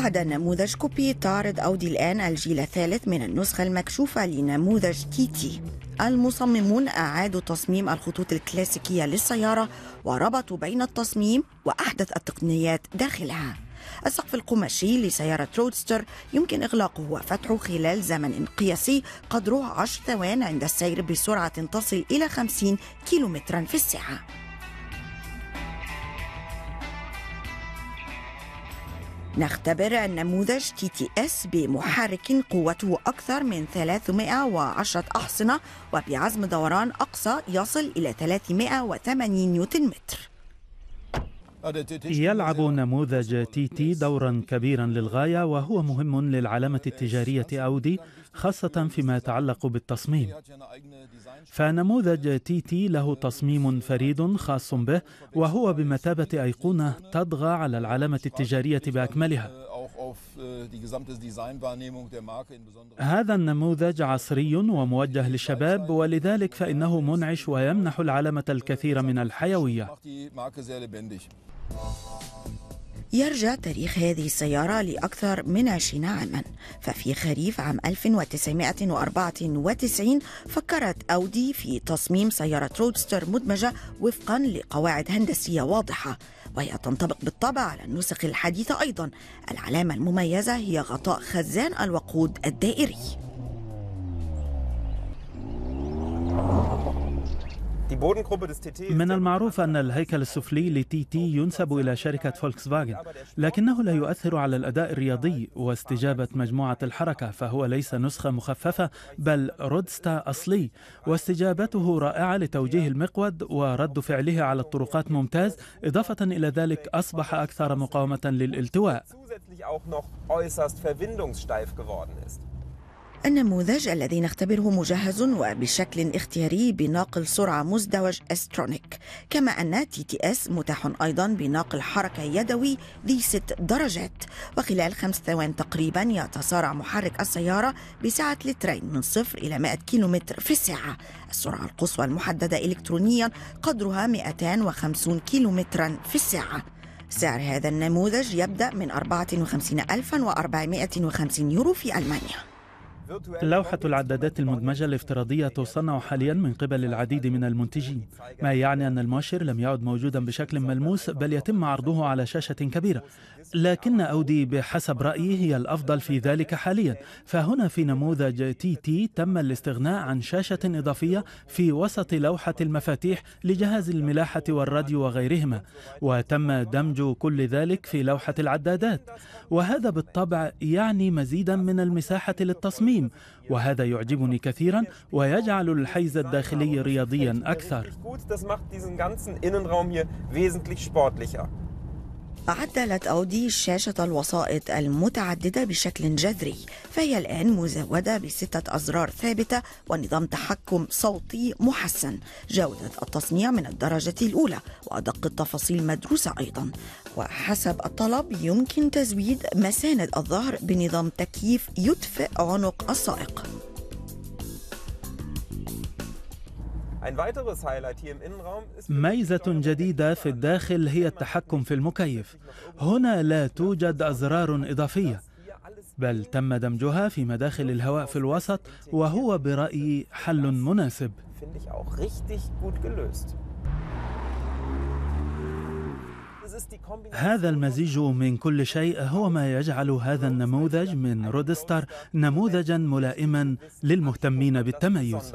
بعد نموذج كوبي. تعرض أودي الآن الجيل الثالث من النسخة المكشوفة لنموذج TT. المصممون أعادوا تصميم الخطوط الكلاسيكية للسيارة وربطوا بين التصميم وأحدث التقنيات داخلها. السقف القماشي لسيارة رودستر يمكن إغلاقه وفتحه خلال زمن قياسي قدره 10 ثوان عند السير بسرعة تصل إلى 50 كيلومترا في الساعة. نختبر النموذج TTS بمحرك قوته أكثر من 310 أحصنة وبعزم دوران أقصى يصل إلى 380 نيوتن متر. يلعب نموذج TT دورا كبيرا للغاية، وهو مهم للعلامة التجارية أودي خاصة فيما يتعلق بالتصميم. فنموذج TT له تصميم فريد خاص به، وهو بمثابة أيقونة تطغى على العلامة التجارية بأكملها. هذا النموذج عصري وموجه للشباب، ولذلك فإنه منعش ويمنح العلامة الكثير من الحيوية. يرجع تاريخ هذه السيارة لأكثر من 20 عاما، ففي خريف عام 1994 فكرت أودي في تصميم سيارة رودستر مدمجة وفقا لقواعد هندسية واضحة، وهي تنطبق بالطبع على النسخ الحديثة أيضا. العلامة المميزة هي غطاء خزان الوقود الدائري. من المعروف أن الهيكل السفلي لتي تي ينسب إلى شركة فولكسفاجن، لكنه لا يؤثر على الأداء الرياضي واستجابة مجموعة الحركة، فهو ليس نسخة مخففة بل رودستا أصلي، واستجابته رائعة لتوجيه المقود ورد فعله على الطرقات ممتاز، إضافة إلى ذلك أصبح أكثر مقاومة للالتواء. النموذج الذي نختبره مجهز وبشكل اختياري بناقل سرعة مزدوج أسترونيك، كما أن TTS متاح أيضا بناقل حركة يدوي ذي 6 درجات، وخلال 5 ثوان تقريبا يتسارع محرك السيارة بسعة 2 لتر من 0 إلى 100 كيلومتر في الساعة. السرعة القصوى المحددة إلكترونيا قدرها 250 كيلومترا في الساعة. سعر هذا النموذج يبدأ من 54450 يورو في ألمانيا. لوحة العدادات المدمجة الافتراضية تصنع حاليا من قبل العديد من المنتجين، ما يعني أن المؤشر لم يعد موجودا بشكل ملموس بل يتم عرضه على شاشة كبيرة، لكن أودي بحسب رأيي هي الأفضل في ذلك حاليا. فهنا في نموذج TT تم الاستغناء عن شاشة إضافية في وسط لوحة المفاتيح لجهاز الملاحة والراديو وغيرهما، وتم دمج كل ذلك في لوحة العدادات، وهذا بالطبع يعني مزيدا من المساحة للتصميم، وهذا يعجبني كثيرا ويجعل الحيز الداخلي رياضيا أكثر. عدلت أودي شاشة الوسائط المتعددة بشكل جذري، فهي الآن مزودة ب6 أزرار ثابتة ونظام تحكم صوتي محسن. جودة التصنيع من الدرجة الأولى وأدق التفاصيل مدروسة أيضا، وحسب الطلب يمكن تزويد مساند الظهر بنظام تكييف يدفئ عنق السائق. ميزة جديدة في الداخل هي التحكم في المكيف. هنا لا توجد أزرار إضافية بل تم دمجها في مداخل الهواء في الوسط، وهو برأيي حل مناسب. هذا المزيج من كل شيء هو ما يجعل هذا النموذج من رودستر نموذجا ملائما للمهتمين بالتميز.